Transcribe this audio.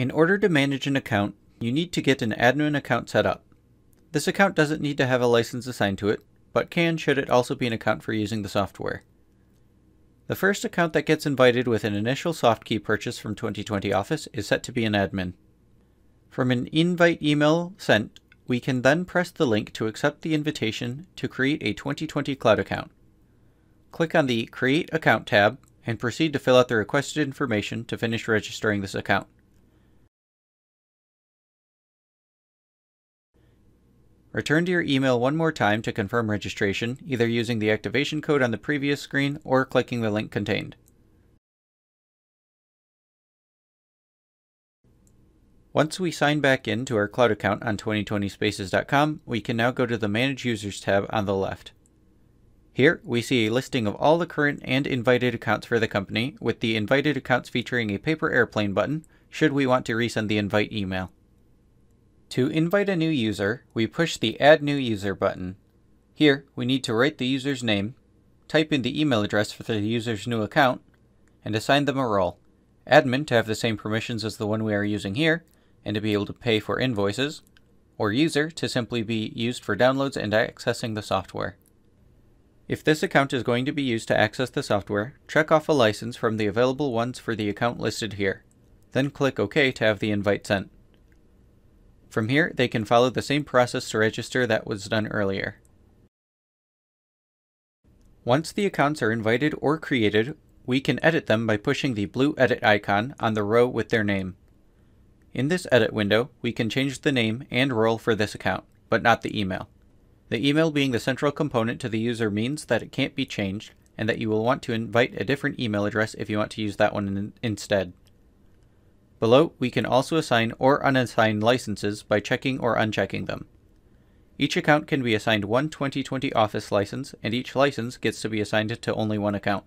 In order to manage an account, you need to get an admin account set up. This account doesn't need to have a license assigned to it, but can should it also be an account for using the software. The first account that gets invited with an initial soft key purchase from 2020 Office is set to be an admin. From an invite email sent, we can then press the link to accept the invitation to create a 2020 Cloud account. Click on the Create Account tab and proceed to fill out the requested information to finish registering this account. Return to your email one more time to confirm registration, either using the activation code on the previous screen or clicking the link contained. Once we sign back in to our Cloud account on 2020spaces.com, we can now go to the Manage Users tab on the left. Here, we see a listing of all the current and invited accounts for the company, with the invited accounts featuring a paper airplane button, should we want to resend the invite email. To invite a new user, we push the Add New User button. Here, we need to write the user's name, type in the email address for the user's new account, and assign them a role. Admin to have the same permissions as the one we are using here, and to be able to pay for invoices, or user to simply be used for downloads and accessing the software. If this account is going to be used to access the software, check off a license from the available ones for the account listed here. Then click OK to have the invite sent. From here, they can follow the same process to register that was done earlier. Once the accounts are invited or created, we can edit them by pushing the blue edit icon on the row with their name. In this edit window, we can change the name and role for this account, but not the email. The email being the central component to the user means that it can't be changed, and that you will want to invite a different email address if you want to use that one instead. Below, we can also assign or unassign licenses by checking or unchecking them. Each account can be assigned one 2020 Office license, and each license gets to be assigned to only one account.